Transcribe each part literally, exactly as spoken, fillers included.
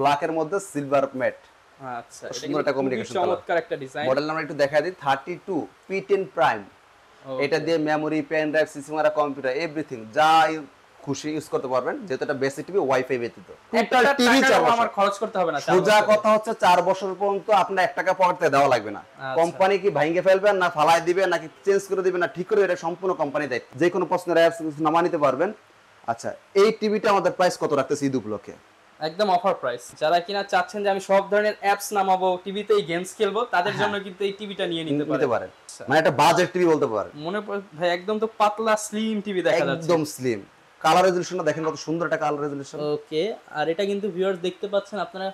black এর মধ্যে silver mat. আচ্ছা, এটা কিন্তু একটা কমিউনিকেশন চমৎকার একটা ডিজাইন। মডেল নাম্বার একটু দেখাই দিই, thirty-two P ten Prime। এটা দিয়ে মেমরি, পেন ড্রাইভ, সিস্টেম আর কম্পিউটার এভরিথিং যা খুশি ইউজ করতে পারবেন, যেহেতু এটা বেসিক টিভি ওয়াইফাই ব্যতীত। টোটাল টিভি চার্জ আমার খরচ করতে হবে না। সোজা কথা হচ্ছে চার বছর পর্যন্ত আপনার এক টাকা পকেট থেকে দেওয়া লাগবে না। কোম্পানি কি ভাঙিয়ে ফেলবেন না ফালাই দিবে নাকি চেঞ্জ করে দিবে না ঠিক করে, এটা সম্পূর্ণ কোম্পানি দেয়। যে কোনো প্রশ্নের অ্যাপস নামা নিতে পারবেন। আচ্ছা, এই টিভিটা আমাদের প্রাইস কত রাখতেছি ঈদ উপলক্ষে? একদম অফার প্রাইস। যারা কিনা চাচ্ছেন যে আমি সব ধরনের অ্যাপস নামাবো, টিভিতেই গেমস খেলবো, তাদের জন্য কিন্তু এই টিভিটা নিয়ে নিতে পারেন। মানে এটা বাজেট টিভি বলতে পারেন। মনে ভাই একদম তো পাতলা স্লিম টিভি দেখা যাচ্ছে, একদম স্লিম। কালার রেজোলিউশনটা দেখেন কত সুন্দর একটা কালার রেজোলিউশন। ওকে, আর এটা কিন্তু ভিউয়ার্স দেখতে পাচ্ছেন আপনারা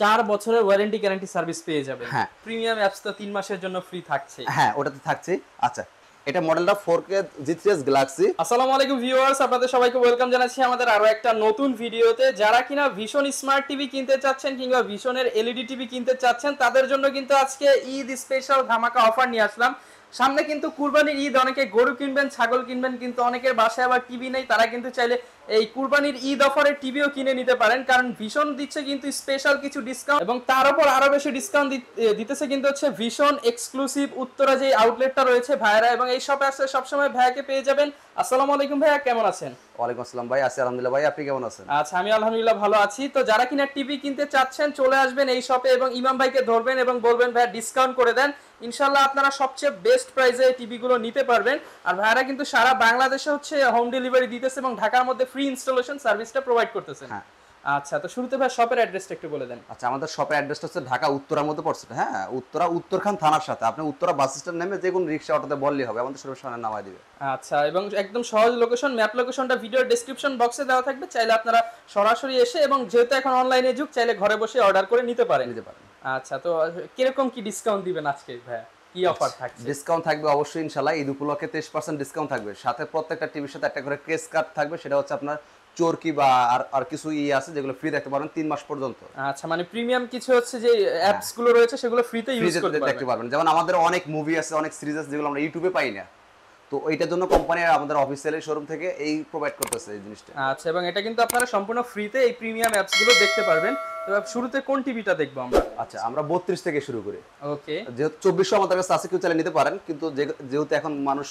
চার বছরের ওয়ারেন্টি গ্যারান্টি সার্ভিস পেয়ে যাবেন। হ্যাঁ, প্রিমিয়াম অ্যাপস তো তিন মাসের জন্য ফ্রি থাকছে। হ্যাঁ, ওটা তো থাকছে। আচ্ছা, এটা মডেলটা four K G three S Galaxy। আসসালামু আলাইকুম ভিউয়ার্স, আপনাদের সবাইকে ওয়েলকাম জানাচ্ছি আমাদের আরো একটা নতুন ভিডিওতে। যারা কিনা ভিশন স্মার্ট টিভি কিনতে চাচ্ছেন কিংবা ভিশনের এলইডি টিভি কিনতে চাচ্ছেন তাদের জন্য কিন্তু আজকে ঈদ স্পেশাল ধামাকা অফার নিয়ে আসলাম। সামনে কিন্তু কুরবানির ঈদ, অনেকে গরু কিনবেন, ছাগল কিনবেন, কিন্তু অনেকের বাসায় আবার টিভি নেই। তারা কিন্তু চাইলে এই কুরবানির ঈদ অফারে টিভিও কিনে নিতে পারেন, কারণ ভিশন দিচ্ছে কিন্তু স্পেশাল কিছু ডিসকাউন্ট, এবং তার উপর আরো বেশি ডিসকাউন্ট দিতেছে কিন্তু হচ্ছে ভিশন এক্সক্লুসিভ উত্তরা যে আউটলেটটা রয়েছে ভাইরা, এবং এই সব আসলে সবসময় ভাইয়াকে পেয়ে যাবেন। আসসালামু আলাইকুম ভাইয়া, কেমন আছেন? ওয়ালাইকুম আসসালাম ভাই, আছি আলহামদুলিল্লাহ। ভাই আপনি কেমন আছেন? আচ্ছা, আমি আলহামদুলিল্লাহ ভালো আছি। তো যারা কিনা টিভি কিনতে চাচ্ছেন চলে আসবেন এই শপে, এবং ইমাম ভাইকে ধরবেন এবং বলবেন ভাইয়া ডিসকাউন্ট করে দেন, ইনশাল্লাহ আপনারা সবচেয়ে বেস্ট প্রাইসে টিভিগুলো নিতে পারবেন। আর ভাইরা কিন্তু সারা বাংলাদেশে হচ্ছে হোম ডেলিভারি দিতেছে, এবং ঢাকার মধ্যে ফ্রি ইনস্টলেশন সার্ভিসটা প্রোভাইড করতেছেন। হ্যাঁ, আচ্ছা, তো শুরুতে ভাই শপের অ্যাড্রেসটা একটু বলে দেন। আচ্ছা, আমাদের শপের অ্যাড্রেসটা হচ্ছে ঢাকা উত্তরার মধ্যে পড়ছে। হ্যাঁ, উত্তরা উত্তরখান থানার সাথে। আপনি উত্তরা বাস স্ট্যান্ড নেমে যে কোনো রিক্সা অটোতে বললেই হবে, আমাদের সবার সামনে নামায় দিবে। আচ্ছা, এবং একদম সহজ লোকেশন, ম্যাপ লোকেশনটা ভিডিওর ডেসক্রিপশন বক্সে দেওয়া থাকবে, চাইলে আপনারা সরাসরি এসে, এবং যেহেতু এখন অনলাইনে যুগ, চাইলে ঘরে বসে অর্ডার করে নিতে পারেন। নিতে পারেন। আচ্ছা, তো কিরকম কি ডিসকাউন্ট দিবেন আজকে ভাইয়া? কি অফার থাকছে? ডিসকাউন্ট থাকবে অবশ্যই ইনশাআল্লাহ, ঈদ উপলক্ষে তেইশ পার্সেন্ট ডিসকাউন্ট থাকবে। সাথে প্রত্যেকটা টিভির সাথে একটা করে ক্রেস কার্ড থাকবে, সেটা হচ্ছে আপনার চোরকি বা আর আর কিছু ই আছে যেগুলো ফ্রি দেখতে পারবেন তিন মাস পর্যন্ত। আচ্ছা, মানে প্রিমিয়াম কিছু হচ্ছে যে অ্যাপস গুলো রয়েছে সেগুলো ফ্রিতে ইউজ করতে দেখতে পারবেন। যেমন আমাদের অনেক মুভি আছে, অনেক সিরিজ আছে যেগুলো আমরা ইউটিউবে পাই না, তো এইটার জন্য কোম্পানি আমাদের অফিসিয়াল শোরুম থেকে এই প্রোভাইড করতেছে এই জিনিসটা। আচ্ছা, এবং এটা কিন্তু আপনারা সম্পূর্ণ ফ্রিতে এই প্রিমিয়াম অ্যাপস গুলো দেখতে পারবেন। এবার শুরুতে কোন টিভিটা দেখবো আমরা? আচ্ছা, আমরা বত্রিশ থেকে শুরু করি। ওকে, যেহেতু চব্বিশ আমাদের কাছে আছে, কেউ চালিয়ে নিতে পারেন, কিন্তু যেহেতু এখন মানুষ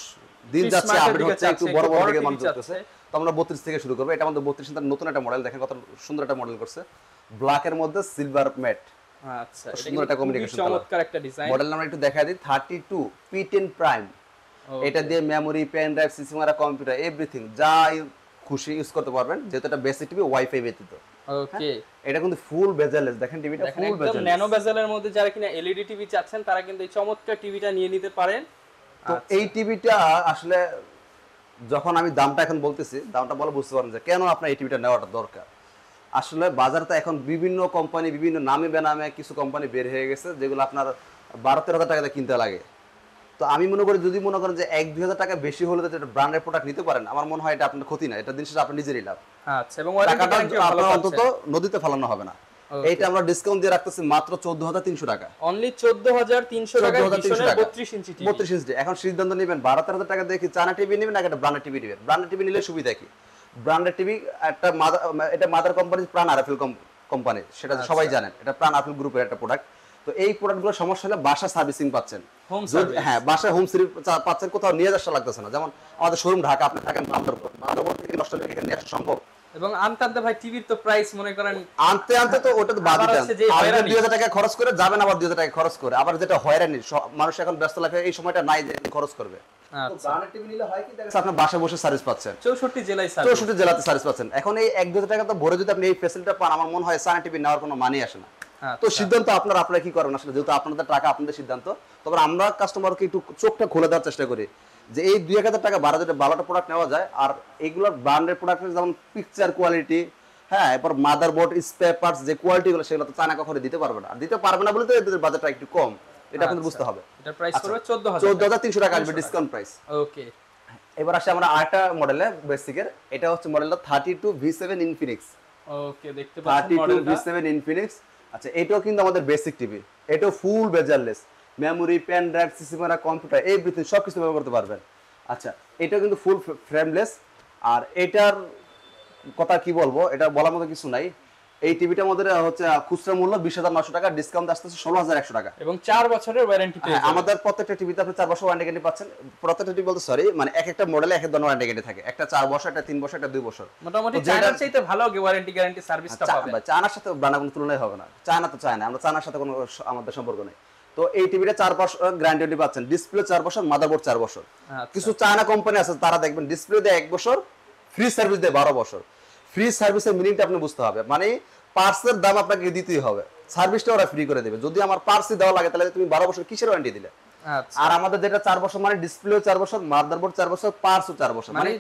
দিন যাচ্ছে আপডেট হচ্ছে, একটু বড় বড় দিকে মানুষ যাচ্ছে, তো আমরা বত্রিশ থেকে শুরু করব। এটা আমাদের বত্রিশ এর নতুন একটা মডেল, দেখেন কত সুন্দর একটা মডেল করছে, ব্ল্যাক এর মধ্যে সিলভার ম্যাট। আচ্ছা, এটা সুন্দর একটা কমিউনিকেশন, চমৎকার একটা ডিজাইন। মডেল নাম্বার একটু দেখাই দিই, thirty-two P ten Prime। এটা দিয়ে মেমরি, পেন ড্রাইভ, সিস্টেম আর কম্পিউটার এভরিথিং যা খুশি ইউজ করতে পারবেন, যেহেতু এটা বেসিক টিভি ওয়াইফাই ব্যতীত। ওকে, এটা কিন্তু ফুল বেজেলেস, দেখেন টিভিটা ফুল বেজেল, একদম ন্যানো বেজেলের মধ্যে। যারা কিনা এলইডি টিভি চাচ্ছেন তারা কিন্তু এই চমৎকার টিভিটা নিয়ে নিতে পারেন। তো এই টিভিটা আসলে যখন আমি দামটা এখন বলতেছি, দামটা বলে বুঝতে পারেন যে কেন আপনার এই টিভিটা নেওয়াটা দরকার। আসলে বাজারটা এখন বিভিন্ন কোম্পানি বিভিন্ন নামে বেনামে কিছু কোম্পানি বের হয়ে গেছে, যেগুলো আপনার বারো তেরো হাজার টাকাতে কিনতে লাগে। তো আমি মনে করি যদি মনে করেন যে এক দুই হাজার টাকা বেশি হলে যেটা ব্র্যান্ডের প্রোডাক্ট নিতে পারেন, আমার মনে হয় এটা আপনার ক্ষতি না, এটা দিন শেষে আপনি নিজেরই লাভ। আচ্ছা, এবং টাকাটা আপনার অন্তত নদীতে ফালানো হবে না। এইটা আমরা ডিসকাউন্ট দিয়ে রাখতেছি মাত্র চোদ্দ হাজার তিনশো টাকা, অনলি চোদ্দ হাজার তিনশো টাকা, বত্রিশ ইঞ্চি টিভি। বত্রিশ ইঞ্চি এখন সিদ্ধান্ত নেবেন বারো তেরো হাজার টাকা দিয়ে কি চায়না টিভি নেবেন নাকি একটা ব্র্যান্ডেড টিভি নেবেন। ব্র্যান্ডেড টিভি নিলে সুবিধা কি, ব্র্যান্ডেড টিভি একটা মাদার, এটা mother company Pran RFL company, সেটা সবাই জানেন, এটা প্রাণ আরএফএল গ্রুপের একটা প্রোডাক্ট। তো এই প্রোডাক্টগুলো সমস্যা হলে বাসা সার্ভিসিং পাচ্ছেন, হ্যাঁ বাসা হোম সার্ভিস পাচ্ছেন, কোথাও নিয়ে যাওয়া লাগতেছে না। যেমন আমাদের শোরুম ঢাকা, আপনি থাকেন বান্দরবান, বান্দরবান থেকে নষ্ট হলে এখানে আসা সম্ভব। এবং আনতে আনতে ভাই টিভির তো প্রাইস মনে করেন আনতে আনতে তো ওটা তো বাজেট আছে, দুই হাজার টাকা খরচ করে যাবেন, আবার দুই হাজার টাকা খরচ করে আবার, যেটা হয়রানি মানুষ এখন ব্যস্ত লাগে, এই সময়টা নাই যে খরচ করবে। তো ব্র্যান্ডেড টিভি নিলে হয় কি দেখেন আপনি বাসা বসে সার্ভিস পাচ্ছেন, চৌষট্টি জেলায় সার্ভিস, চৌষট্টি জেলাতে সার্ভিস পাচ্ছেন। এখন এই এক দুই হাজার টাকা তো ভরে যদি আপনি এই ফ্যাসিলিটিটা পান, আমার মনে হয় সানা টিভি নেওয়ার কোনো মানে আসে না। তো সিদ্ধান্ত আপনার, আপনারা কি করবেন আসলে, যেহেতু আপনাদের টাকা আপনাদের সিদ্ধান্ত। তবে আমরা কাস্টমারকে একটু চোখটা খুলে দেওয়ার চেষ্টা করি যে এই দুই এক হাজার টাকা বারো হাজার বারোটা প্রোডাক্ট নেওয়া যায়। আর এইগুলোর ব্র্যান্ডের প্রোডাক্টের যেমন পিকচার কোয়ালিটি, হ্যাঁ এরপর মাদারবোর্ড, স্পেয়ারপার্টস যে কোয়ালিটিগুলো সেগুলো তো চায়না কখনো দিতে পারবে না, আর দিতে পারবে না বলে তো এদের বাজারটা একটু কম, এটা আপনাদের বুঝতে হবে। এটার প্রাইস করবে চোদ্দ হাজার তিনশো টাকা আসবে ডিসকাউন্ট প্রাইস। ওকে, এবার আসে আমরা আরেকটা মডেলে বেসিকের, এটা হচ্ছে মডেলটা thirty-two V seven Infinix। ওকে, দেখতে পাচ্ছেন মডেলটা thirty-two V seven Infinix। আচ্ছা, এটাও কিন্তু আমাদের বেসিক টিভি, এটাও full bezelless, memory, pen drive, CC camera, computer everything সব কিছু ব্যবহার করতে পারবেন। আচ্ছা, এটা কিন্তু ফুল ফ্রেমলেস, আর এটার কথা কি বলবো, এটা বলার মতো কিছু নাই। এই টিভিটার মধ্যে হচ্ছে খুচরা মূল্য বিশ হাজার নয়শো টাকা, ডিসকাউন্ট আসতেছে ষোল হাজার একশো টাকা এবং চার বছরের ওয়ারেন্টি পেয়ে আমাদের প্রত্যেকটা টিভিতে আপনি চার বছর ওয়ারেন্টি গ্যারান্টি পাচ্ছেন। প্রত্যেকটা টিভি বলতে সরি মানে এক একটা মডেলে এক এক ধরনের ওয়ারেন্টি গ্যারান্টি থাকে, একটা চার বছর, একটা তিন বছর, একটা দুই বছর। মোটামুটি চায়নার চাইতে ভালো ওয়ারেন্টি গ্যারান্টি সার্ভিসটা পাবেন। চায়নার সাথে বানা কোনো তুলনাই হবে না, চায়না তো চায় না, আমরা চায়নার সাথে কোনো আমাদের সম্পর্ক নেই। তো এই টিভিটা চার বছর গ্যারান্টি পাচ্ছেন, ডিসপ্লে চার বছর, মাদারবোর্ড চার বছর। কিছু চায়না কোম্পানি আছে তারা দেখবেন ডিসপ্লে দেয় এক বছর, ফ্রি সার্ভিস দেয় বারো বছর। ফ্রি সার্ভিসের মিনিংটা আপনি বুঝতে হবে, মানে পার্সের দাম আপনাকে দিতেই হবে, সার্ভিসটা ওরা ফ্রি করে দেবে। যদি আমার পার্সই দেওয়া লাগে তাহলে তুমি বারো বছর কিসের ওয়ারেন্টি দিলে? আর আমাদের যেটা চার বছর মানে ডিসপ্লে চার বছর, মাদারবোর্ড চার বছর, পার্সও চার বছর, মানে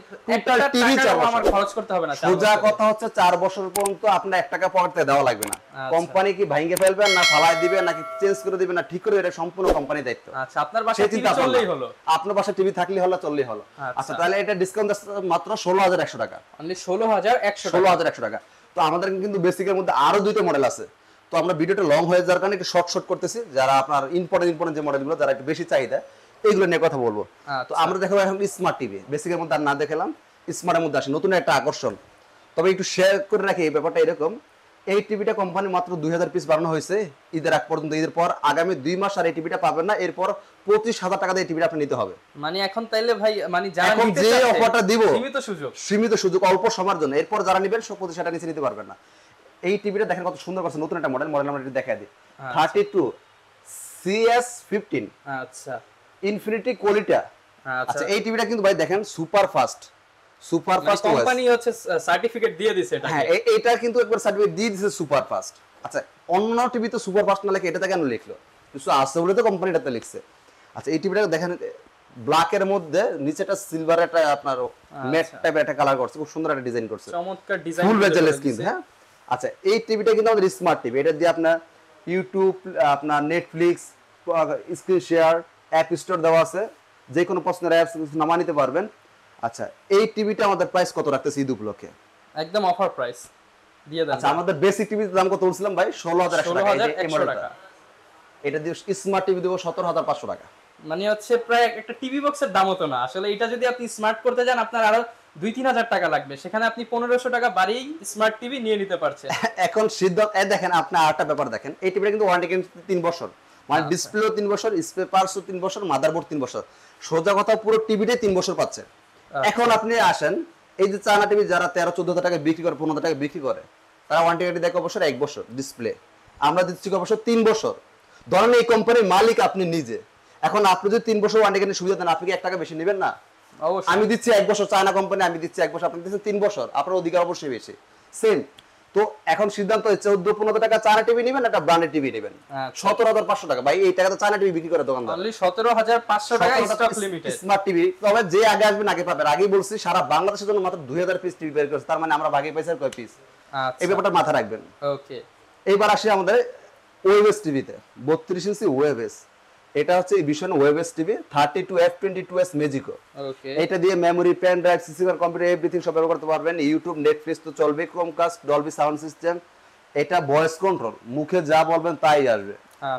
টোটাল টিভি চার বছর। আমার খরচ করতে হবে না। সোজা কথা হচ্ছে চার বছর পর্যন্ত আপনার এক টাকা পকেটে দেওয়া লাগবে না। কোম্পানি কি ভাঙিয়ে ফেলবে না, ফালায় দিবে নাকি চেঞ্জ করে দিবে না ঠিক করে, এটা সম্পূর্ণ কোম্পানির দায়িত্ব। আচ্ছা, আপনার বাসায় টিভি চললেই হলো, আপনার বাসায় টিভি থাকলেই হলো, চললেই হলো। আচ্ছা, তাহলে এটা ডিসকাউন্ট মাত্র ষোল হাজার একশো টাকা, অনলি ষোল হাজার একশো টাকা। তো আমাদের কিন্তু বেসিকের মধ্যে আরো দুইটা মডেল আছে, তো আমরা ভিডিওটা লং হয়ে যাওয়ার কারণে একটু শর্ট শর্ট করতেছি। যারা আপনার ইম্পর্টেন্ট ইম্পর্টেন্ট যে মডেলগুলো যারা একটু বেশি চাহিদা, এইগুলো নিয়ে কথা বলবো। তো আমরা দেখো এখন স্মার্ট টিভি বেসিকের মধ্যে আর না দেখালাম, স্মার্টের মধ্যে আসে নতুন একটা আকর্ষণ। তবে একটু শেয়ার করে রাখি এই ব্যাপারটা এরকম, এই টিভিটা কোম্পানি মাত্র দুই হাজার পিস বানানো হয়েছে ঈদের আগ পর্যন্ত। ঈদের পর আগামী দুই মাস আর এই টিভিটা পাবেন না, এরপর পঁচিশ হাজার টাকা দিয়ে টিভিটা আপনি নিতে হবে। মানে এখন তাইলে ভাই মানে এখন যে অফারটা দিব সীমিত সুযোগ, সীমিত সুযোগ অল্প সময়ের জন্য। এরপর যারা নেবেন সব পঁচিশ হাজার নিচে নিতে পারবেন না। এই টিভিটা দেখেন কত সুন্দর করছে, নতুন একটা মডেল, মডেল নাম্বার এটা দেখাই দিই, thirty two C S fifteen. আচ্ছা, ইনফিনিটি কোয়ালিটি। আচ্ছা, এই টিভিটা কিন্তু ভাই দেখেন super fast, super fast company হচ্ছে সার্টিফিকেট দিয়ে দিয়েছে এটা। হ্যাঁ, এটা কিন্তু একবার সার্টিফিকেট দিয়ে দিয়েছে সুপার ফাস্ট। আচ্ছা, অন্য টিভি তো সুপার ফাস্ট না লেখে এটাতে কেন লিখলো? কিছু আছে বলে তো কোম্পানিটাতে লিখছে। আচ্ছা, এই টিভিটা দেখেন ব্ল্যাকের মধ্যে নিচেটা সিলভার একটা আপনার ম্যাট টাইপের একটা কালার করছে, খুব সুন্দর একটা ডিজাইন করছে, চমৎকার ডিজাইন, ফুল বেজেলেস কিন্তু। হ্যাঁ, আচ্ছা, এই টিভিটা কিন্তু আমাদের স্মার্ট টিভি। এটা দিয়ে আপনার ইউটিউব, আপনার Netflix, screen share, app store দেওয়া আছে, যে কোনো পছন্দের অ্যাপস নামা নিতে পারবেন। আচ্ছা, এই টিভিটা আমাদের প্রাইস কত রাখতেছি ঈদ উপলক্ষে? একদম অফার প্রাইস দিয়ে দেন। আচ্ছা, আমাদের বেসিক টিভির দাম কত বলছিলাম ভাই? ষোল হাজার একশো টাকা। এটা দিয়ে স্মার্ট টিভি দেবো সতেরো হাজার পাঁচশো টাকা, মানে হচ্ছে প্রায় একটা টিভি বক্সের দাম হতো না আসলে। এটা যদি আপনি স্মার্ট করতে যান আপনার আরো দুই তিন হাজার টাকা লাগবে, সেখানে আপনি পনেরোশো টাকা বাড়িয়েই স্মার্ট টিভি নিয়ে নিতে পারছেন। এখন সিদ্ধান্ত দেখেন, আপনি আরেকটা ব্যাপার দেখেন, এই টিভিটা কিন্তু ওয়ারেন্টি গ্যারান্টি তিন বছর, মানে ডিসপ্লে তিন বছর, স্পেপারসও তিন বছর, মাদারবোর্ড তিন বছর। সোজা কথা পুরো টিভিটাই তিন বছর পাচ্ছেন। এখন আপনি আসেন, এই যে চায়না টিভি যারা তেরো চোদ্দ হাজার টাকা বিক্রি করে, পনেরো হাজার টাকা বিক্রি করে, তারা ওয়ারেন্টি গ্যারান্টি দেখে অবসর এক বছর ডিসপ্লে, আমরা দিচ্ছি অবসর তিন বছর। ধরেন এই কোম্পানির মালিক আপনি নিজে, এখন আপনি যদি তিন বছর ওয়ারেন্টি গ্যারান্টি সুবিধা দেন, আপনি কি এক টাকা বেশি নেবেন না? আমি দিচ্ছি এক বছর, চায়না কোম্পানি আমি দিচ্ছি এক বছর, আপনি দিচ্ছেন তিন বছর, আপনার অধিকার অবশ্যই বেশি, সেম। তো এখন সিদ্ধান্ত হচ্ছে চোদ্দ পনেরো টাকা চায়না টিভি নেবেন, একটা ব্র্যান্ডেড টিভি নেবেন সতেরো হাজার পাঁচশো টাকা। ভাই এই টাকা তো চায়না টিভি বিক্রি করে দোকানদার, সতেরো হাজার পাঁচশো টাকা স্টক লিমিটেড স্মার্ট টিভি। তবে যে আগে আসবেন আগে পাবেন। আগেই বলছি সারা বাংলাদেশের জন্য মাত্র দুই হাজার পিস টিভি বের করেছে, তার মানে আমরা ভাগে পাইছি আর কয় পিস, এই ব্যাপারটা মাথায় রাখবেন। ওকে, এইবার আসি আমাদের ওয়েবএস টিভিতে, বত্রিশ ইঞ্চি ওয়েবএস। এটা হচ্ছে Vision webOS TV thirty two F twenty two S Magico. Okay, এটা দিয়ে memory, pen drive, CC card, computer everything সব ব্যবহার করতে পারবেন। ইউটিউব, নেটফ্লিক্স তো চলবে, ক্রোমকাস্ট, ডলবি সাউন্ড সিস্টেম। এটা ভয়েস কন্ট্রোল, মুখে যা বলবেন তাই আসবে।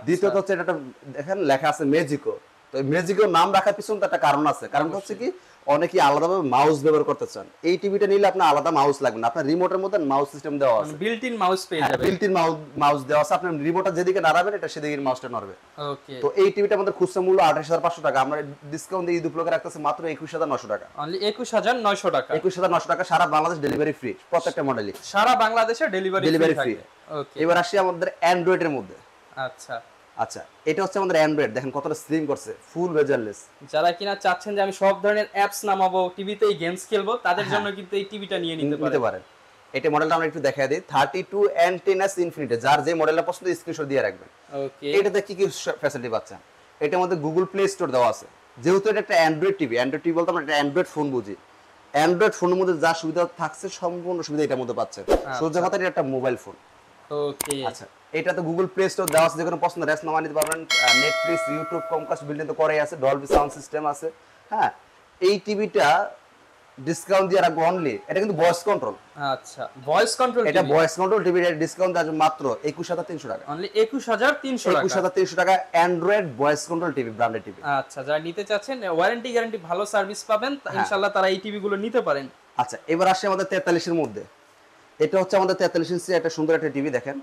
দ্বিতীয়ত হচ্ছে এটা দেখেন লেখা আছে ম্যাজিকো, তো ম্যাজিকো নাম রাখার পিছনে তো একটা কারণ আছে। কারণটা হচ্ছে কি, অনেকেই আলাদাভাবে মাউস ব্যবহার করতে চান। এই টিভিটা নিলে আপনার আলাদা মাউস লাগবে না, আপনার রিমোটের মধ্যে মাউস সিস্টেম দেওয়া আছে, বিল্ট ইন মাউস পেয়ে যাবেন, বিল্ট ইন মাউস দেওয়া আছে, আপনি রিমোটটা যেদিকে নাড়াবেন এটা সেদিকে মাউসটা নড়বে। ওকে, তো এই টিভিটা আমাদের খুচরা মূল্য আঠাশ হাজার পাঁচশো টাকা, আমরা ডিসকাউন্ট দিয়ে দুপুরে রাখতেছি মাত্র একুশ হাজার নয়শো টাকা, অনলি একুশ হাজার নয়শো টাকা, একুশ হাজার নয়শো টাকা। সারা বাংলাদেশ ডেলিভারি ফ্রি, প্রত্যেকটা মডেলই সারা বাংলাদেশে ডেলিভারি ডেলিভারি ফ্রি। ওকে, এবার আসি আমাদের অ্যান্ড্রয়েডের মধ্যে। আচ্ছা, আচ্ছা, এটা হচ্ছে আমাদের অ্যান্ড্রয়েড, দেখেন কতটা স্লিম করছে, ফুল বেজারলেস। যারা কিনা চাচ্ছেন যে আমি সব ধরনের অ্যাপস নামাবো, টিভিতেই গেমস খেলবো, তাদের জন্য কিন্তু এই টিভিটা নিয়ে নিতে পারেন। এটা মডেলটা আমরা একটু দেখায় দিই, thirty two F ten S infinity. যার যে মডেলটা পছন্দ স্ক্রিনশট দিয়ে রাখবেন। ওকে, এটাতে কি কি ফ্যাসিলিটি পাচ্ছেন? এটা আমাদের গুগল প্লে স্টোর দেওয়া আছে। যেহেতু এটা একটা অ্যান্ড্রয়েড টিভি, অ্যান্ড্রয়েড টিভি বলতে আমরা একটা অ্যান্ড্রয়েড ফোন বুঝি, অ্যান্ড্রয়েড ফোনের মধ্যে যা সুবিধা থাকছে সম্পূর্ণ সুবিধা এটার মধ্যে পাচ্ছেন। সোজা কথা, এটা একটা মোবাইল ফোন। ওকে, আচ্ছা, এটা তো গুগল প্লে স্টোর দেওয়া আছে, যেকোনো পছন্দের অ্যাপস নামা নিতে পারবেন। Netflix, YouTube, Chromecast built in তো করেই আছে, ডলবি সাউন্ড সিস্টেম আছে। হ্যাঁ, এই টিভিটা ডিসকাউন্ট দিয়ে রাখবো অনলি, এটা কিন্তু ভয়েস কন্ট্রোল। আচ্ছা, ভয়েস কন্ট্রোল, এটা ভয়েস কন্ট্রোল টিভি, এটা ডিসকাউন্ট দিয়ে মাত্র একুশ হাজার তিনশো টাকা, অনলি একুশ হাজার তিনশো টাকা, একুশ হাজার তিনশো টাকা। Android voice control TV, branded TV. আচ্ছা, যারা নিতে চাচ্ছেন ওয়ারেন্টি গ্যারান্টি ভালো সার্ভিস পাবেন ইনশাআল্লাহ, তারা এই টিভি গুলো নিতে পারেন। আচ্ছা, এবার আসে আমাদের তেতাল্লিশ এর মধ্যে। এটা হচ্ছে আমাদের তেতাল্লিশ ইঞ্চি একটা সুন্দর একটা টিভি দেখেন।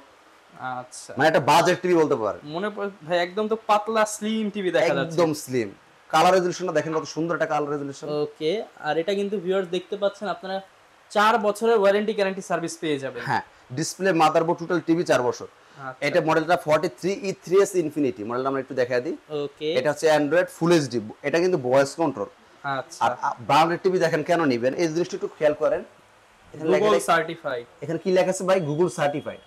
আচ্ছা, মানে একটা বাজেট টিভি বলতে পারেন। মনে ভাই একদম তো পাতলা স্লিম টিভি দেখা যাচ্ছে, একদম স্লিম। কালার রেজোলিউশনটা দেখেন কত সুন্দর একটা কালার রেজোলিউশন। ওকে, আর এটা কিন্তু ভিউয়ার্স দেখতে পাচ্ছেন আপনারা চার বছরের ওয়ারেন্টি গ্যারান্টি সার্ভিস পেয়ে যাবেন। হ্যাঁ, ডিসপ্লে, মাদারবোর্ড, টোটাল টিভি চার বছর। এটা মডেলটা forty three E three S Infinity মডেলটা আমরা একটু দেখায় দিই। ওকে, এটা হচ্ছে Android Full এইচডি, এটা কিন্তু ভয়েস কন্ট্রোল। আচ্ছা, আর ব্র্যান্ডেড টিভি দেখেন কেন নেবেন এই জিনিসটা একটু খেয়াল করেন। Google সার্টিফাইড, এখানে কি লেখা আছে ভাই? Google certified.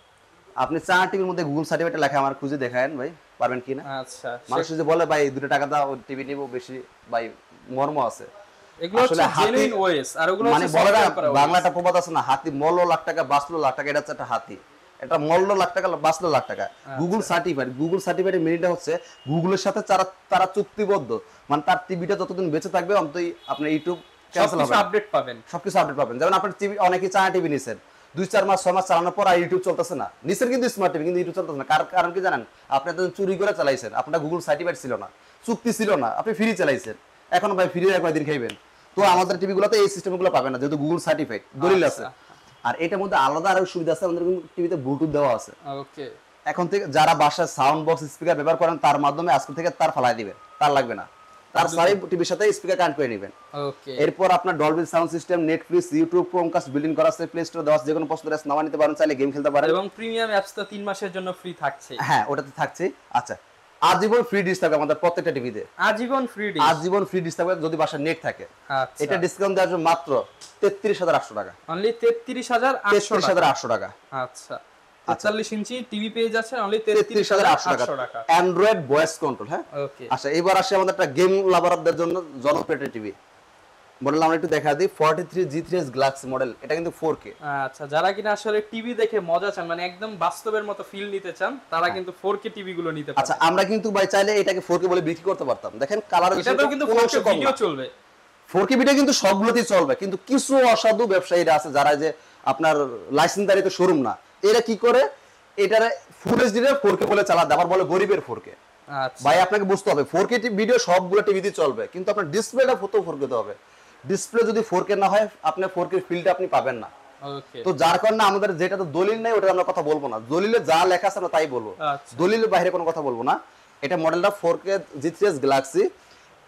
আপনি চার টিভির মধ্যে Google সার্টিফাইড লেখা আমার খুঁজে দেখায়েন ভাই, পারবেন কি না? আচ্ছা, মানুষ যদি বলে ভাই দুটো টাকা দাও টিভি নিব বেশি, ভাই মর্ম আছে। এগুলো আসলে জেনুইন ওএস, আর ওগুলো মানে বড়রা বাংলাটা প্রবাদ আছে না, হাতি মল লাখ টাকা বাঁচলো লাখ টাকা, এটা হচ্ছে একটা হাতি, এটা মূল্য লাখ টাকা বাঁচলো লাখ টাকা। গুগল সার্টিফাইড, গুগল সার্টিফাইডের মেরিটটা হচ্ছে গুগলের সাথে তারা তারা চুক্তিবদ্ধ, মানে তার টিভিটা যতদিন বেঁচে থাকবে অন্তই আপনার ইউটিউব চ্যানেল আপডেট পাবেন, সবকিছু আপডেট পাবেন। যেমন আপনার টিভি অনেকেই চায় টিভি নিছেন, দুই চার মাস ছয় মাস চালানোর পর আর ইউটিউব চলতেছে না, নিছেন কিন্তু স্মার্ট টিভি কিন্তু ইউটিউব চলতেছে না। কার কারণ কি জানেন? আপনি তো চুরি করে চালাইছেন, আপনার গুগল সার্টিফাইড ছিল না, চুক্তি ছিল না, আপনি ফ্রি চালাইছেন, এখন ভাই ফ্রি একদিন খাইবেন। তো আমাদের টিভিগুলোতে এই সিস্টেমগুলো পাবেন না যেহেতু গুগল সার্টিফাইড, দলিল আছে। আর এটার মধ্যে আলাদা আরো সুবিধা আছে, আমাদের টিভিতে ব্লুটুথ দেওয়া আছে। ওকে, এখন থেকে যারা বাসায় সাউন্ড বক্স স্পিকার ব্যবহার করেন তার মাধ্যমে আজকে থেকে তার ফালাই দিবেন, তার লাগবে না, তার সারি টিভির সাথে স্পিকার কানেক্ট করে নেবেন। ওকে, এরপর আপনার Dolby sound system, Netflix, YouTube, Chromecast building করা আছে, প্লে স্টোর দেওয়া আছে, যে কোনো পছন্দের অ্যাপস নামা নিতে পারেন, চাইলে গেম খেলতে পারেন, এবং প্রিমিয়াম অ্যাপসটা তিন মাসের জন্য ফ্রি থাকছে। হ্যাঁ, ওটাতে থাকছে। আচ্ছা, আজীবন ফ্রি ডিশ থাকবে আমাদের প্রত্যেকটা টিভিতে, আজীবন ফ্রি ডিশ, আজীবন ফ্রি ডিশ থাকবে যদি বাসায় নেট থাকে। আচ্ছা, এটা ডিসকাউন্ট দেওয়ার জন্য মাত্র তেত্রিশ হাজার আটশো টাকা, অনলি তেত্রিশ হাজার আটশো টাকা। আচ্ছা, তেতাল্লিশ ইঞ্চি টিভি পেয়ে যাচ্ছে অনলি তেত্রিশ হাজার আটশো টাকা, অ্যান্ড্রয়েড ভয়েস কন্ট্রোল। হ্যাঁ, ওকে। আচ্ছা, এবার আসে আমাদের একটা গেম লাভারদের জন্য জনপ্রিয় টিভি মডেল, আমরা একটু দেখা দিই। Forty three G three S Galaxy model, এটা কিন্তু ফোর কে। আচ্ছা, যারা কিনা আসলে টিভি দেখে মজা চান, মানে একদম বাস্তবের মতো ফিল নিতে চান, তারা কিন্তু ফোর কে টিভি গুলো নিতে পারে। আচ্ছা, আমরা কিন্তু ভাই চাইলে এটাকে ফোর কে বলে বিক্রি করতে পারতাম। দেখেন কালার, এটাও কিন্তু ফোর কে ভিডিও চলবে, ফোর কে ভিডিও কিন্তু সবগুলোতেই চলবে। কিন্তু কিছু অসাধু ব্যবসায়ীরা আছে যারা যে আপনার লাইসেন্সধারী তো শোরুম না, এরা কি করে এটারে ফুল এইচডি রে ফোর কে বলে চালা দাবার বলে গরিবের ফোর কে। আচ্ছা ভাই, আপনাকে বুঝতে হবে ফোর কে ভিডিও সবগুলো টিভিতে চলবে, কিন্তু আপনার ডিসপ্লেটা ফটো ফোর কে তে হবে। ডিসপ্লে যদি ফোর কে না হয় আপনি ফোর কে ফিল্ড আপনি পাবেন না। ওকে, তো যার কারণে আমাদের যেটা তো দলিল নাই ওটা আমরা কথা বলবো না, দলিলে যা লেখা আছে আমরা তাই বলবো, দলিলের বাইরে কোনো কথা বলবো না। এটা মডেলটা four K G three S Galaxy,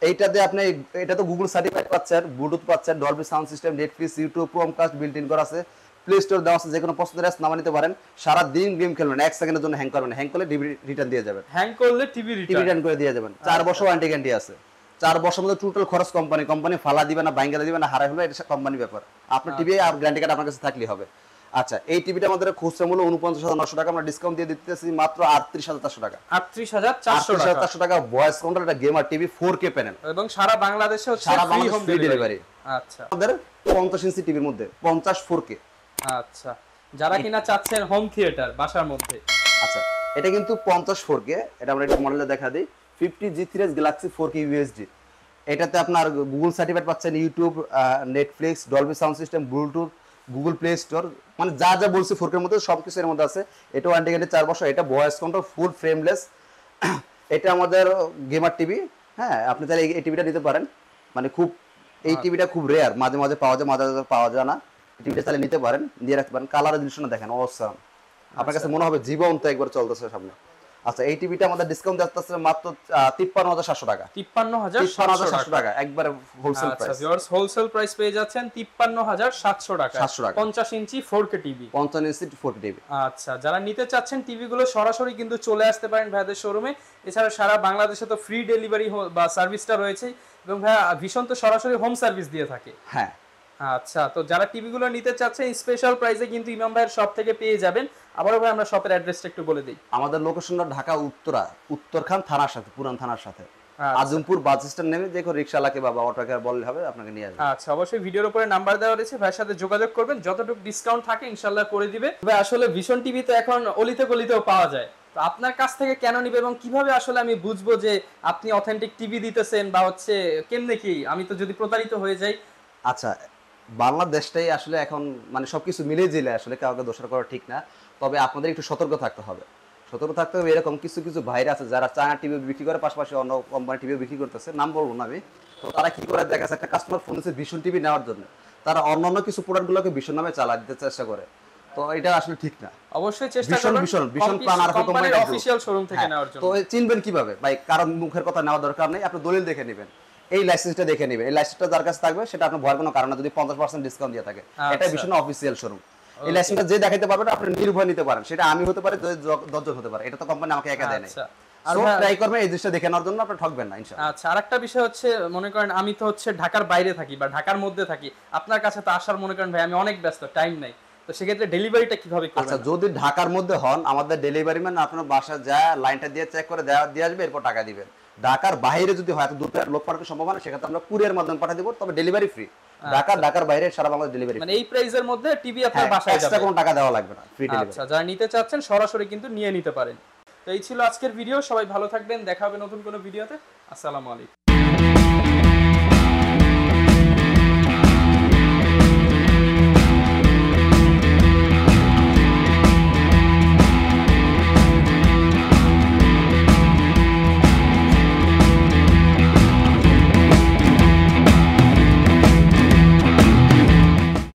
এইটা দিয়ে আপনি এটা তো গুগল সার্টিফাইড পাচ্ছেন, ব্লুটুথ পাচ্ছেন, Dolby sound system, Netflix, YouTube, Chromecast built in করা আছে, প্লে স্টোর দেওয়া আছে, যে কোনো পছন্দের অ্যাপস নামা নিতে পারেন। সারা দিন গেম খেলবেন, এক সেকেন্ডের জন্য হ্যাং করবেন, হ্যাং করলে টিভি রিটার্ন দিয়ে যাবেন, হ্যাং করলে টিভি রিটার্ন করে দিয়ে যাবেন। চার বছর ওয়ারেন্টি গ্যারান্টি আছে, চার বছর মধ্যে টোটাল খরচ কোম্পানি কোম্পানি ফালা দিবে না, বাইঙ্গালা দিবে না, হারাই হলো, এটা কোম্পানির ব্যাপার। আপনার টিভি আর গ্যারান্টি কার্ড আপনার কাছে থাকলেই হবে। আচ্ছা, এই টিভিটা আমাদের খুচরা মূল্য উনপঞ্চাশ হাজার নশো টাকা, আমরা ডিসকাউন্ট দিয়ে দিতেছি মাত্র আটত্রিশ হাজার চারশো টাকা, আটত্রিশ হাজার চারশো টাকা। ভয়েস কন্ট্রোল, একটা gamer TV, four K panel, এবং সারা বাংলাদেশে সারা বাংলাদেশ হোম ডেলিভারি। আচ্ছা, আমাদের পঞ্চাশ ইঞ্চি টিভির মধ্যে পঞ্চাশ ফোর কে। আচ্ছা, যারা কিনা চাচ্ছেন হোম থিয়েটার বাসার মধ্যে। আচ্ছা, এটা কিন্তু পঞ্চাশ ফোর কে, এটা আমরা একটু মডেলটা দেখা দিই। Fifty G three S Galaxy four K U S D, এটাতে আপনার গুগল সার্টিফাইড পাচ্ছেন, YouTube, Netflix, Dolby sound system, Bluetooth, Google play store, মানে যা যা বলছি ফোর কে এর মধ্যে সবকিছু এর মধ্যে আছে। এটা ওয়ারেন্টি গ্যারান্টি চার বছর, এটা ভয়েস কন্ট্রোল, ফুল ফ্রেমলেস। এটা আমাদের গেমার টিভি। হ্যাঁ, আপনি তাহলে এই টিভিটা নিতে পারেন, মানে খুব এই টিভিটা খুব রেয়ার, মাঝে মাঝে পাওয়া যায়, মাঝে মাঝে পাওয়া যায় না। টিভিটা তাহলে নিতে পারেন, নিয়ে রাখতে পারেন। কালারের জিনিসটা দেখেন অসাম, আপনার কাছে মনে হবে জীবন্ত একবার চলতেছে সামনে। আচ্ছা, এই টিভিটা আমাদের ডিসকাউন্ট দিতেছে মাত্র তিপ্পান্ন হাজার সাতশো টাকা, তিপ্পান্ন হাজার সাতশো টাকা, একবারে হোলসেল প্রাইস। আচ্ছা ভিউয়ার্স, হোলসেল প্রাইস পেয়ে যাচ্ছেন তিপ্পান্ন হাজার সাতশো টাকা, পঞ্চাশ ইঞ্চি ফোর কে টিভি, পঞ্চাশ ইঞ্চি ফোর কে টিভি। আচ্ছা, যারা নিতে চাচ্ছেন টিভি গুলো সরাসরি কিন্তু চলে আসতে পারেন ভাইদের শোরুমে। এছাড়া সারা বাংলাদেশে তো ফ্রি ডেলিভারি বা সার্ভিসটা রয়েছে, এবং ভাই ভীষণ তো সরাসরি হোম সার্ভিস দিয়ে থাকে। হ্যাঁ। আচ্ছা, তো যারা টিভি গুলো নিতে চাচ্ছেন স্পেশাল প্রাইসে কিন্তু ইমাম ভাইয়ের শপ থেকে পেয়ে যাবেন। আবারও ভাই আমরা শপের অ্যাড্রেসটা একটু বলে দিই। আমাদের লোকেশনটা ঢাকা উত্তরা, উত্তরখান থানার সাথে, পুরান থানার সাথে, আজমপুর বাস স্ট্যান্ড নেমে দেখো রিকশালাকে বাবা অটোকে বললে হবে, আপনাকে নিয়ে আসবে। আচ্ছা, অবশ্যই ভিডিওর উপরে নাম্বার দেওয়া রয়েছে, ভাইয়ের সাথে যোগাযোগ করবেন, যতটুকু ডিসকাউন্ট থাকে ইনশাআল্লাহ করে দিবে। ভাই আসলে ভিশন টিভি তো এখন অলিতে গলিতেও পাওয়া যায়, তো আপনার কাছ থেকে কেন নিবে এবং কিভাবে আসলে আমি বুঝবো যে আপনি অথেন্টিক টিভি দিতেছেন, বা হচ্ছে কেমনে কি আমি তো যদি প্রতারিত হয়ে যাই? আচ্ছা, বাংলাদেশটাই আসলে এখন মানে সবকিছু মিলে জিলে, আসলে কাউকে দোষারোপ করা ঠিক না, তবে আপনাদের একটু সতর্ক থাকতে হবে। সতর্ক থাকতে হবে এরকম কিছু কিছু ভাইরা আছে যারা চায়না টিভি বিক্রি করে, পাশাপাশি অন্য কোম্পানি টিভি বিক্রি করতেছে, নাম বলবো না আমি। তো তারা কি করে দেখা যাচ্ছে একটা কাস্টমার ফোন আছে ভিশন টিভি নেওয়ার জন্য, তারা অন্য অন্য কিছু প্রোডাক্টগুলোকে ভিশন নামে চালা দিতে চেষ্টা করে। তো এটা আসলে ঠিক না। অবশ্যই চেষ্টা করুন ভীষণ ভীষণ প্রাণার কোম্পানির অফিশিয়াল শোরুম থেকে নেওয়ার জন্য। তো চিনবেন কিভাবে ভাই? কারণ মুখের কথা নেওয়া দরকার নেই, আপনি দলিল দেখে নেবেন, এই লাইসেন্সটা দেখে নেবেন, এই লাইসেন্সটা যার কাছে থাকবে সেটা আপনার ভয়ের কোনো কারণ না, যদি পঞ্চাশ পার্সেন্ট ডিসকাউন্ট দিয়ে থাকে। এটা ভীষণ অফিসিয়াল শোরুম, এই লাইসেন্সটা যে দেখাতে পারবেন আপনি নির্ভয় নিতে পারেন, সেটা আমি হতে পারে দশজন হতে পারে, এটা তো কোম্পানি আমাকে একা দেয় না। আর ট্রাই করবেন এই দৃশ্যটা দেখে নেওয়ার জন্য, আপনি ঠকবেন না ইনশাআল্লাহ। আচ্ছা, আরেকটা বিষয় হচ্ছে মনে করেন আমি তো হচ্ছে ঢাকার বাইরে থাকি বা ঢাকার মধ্যে থাকি, আপনার কাছে তো আসার মনে করেন ভাই আমি অনেক ব্যস্ত, টাইম নাই, তো সেক্ষেত্রে ডেলিভারিটা কিভাবে করবেন? আচ্ছা, যদি ঢাকার মধ্যে হন আমাদের ডেলিভারি ম্যান আপনার বাসা যায় লাইনটা দিয়ে চেক করে দিয়ে আসবে, এরপর টাকা দিবেন। ঢাকার বাইরে যদি হয় তো দুটো লোক পাঠানোর সম্ভাবনা, সেক্ষেত্রে আমরা কুরিয়ার মাধ্যমে পাঠিয়ে দেবো, তবে ডেলিভারি ফ্রি। ঢাকা ঢাকার বাইরে সারা বাংলাদেশ ডেলিভারি, মানে এই প্রাইসের মধ্যে টিভি আপনার বাসায় যাবে, কোনো টাকা দেওয়া লাগবে না, ফ্রি ডেলিভারি। আচ্ছা, যারা নিতে চাচ্ছেন সরাসরি কিন্তু নিয়ে নিতে পারেন। তো এই ছিল আজকের ভিডিও, সবাই ভালো থাকবেন, দেখা হবে নতুন কোনো ভিডিওতে। আসসালামু আলাইকুম।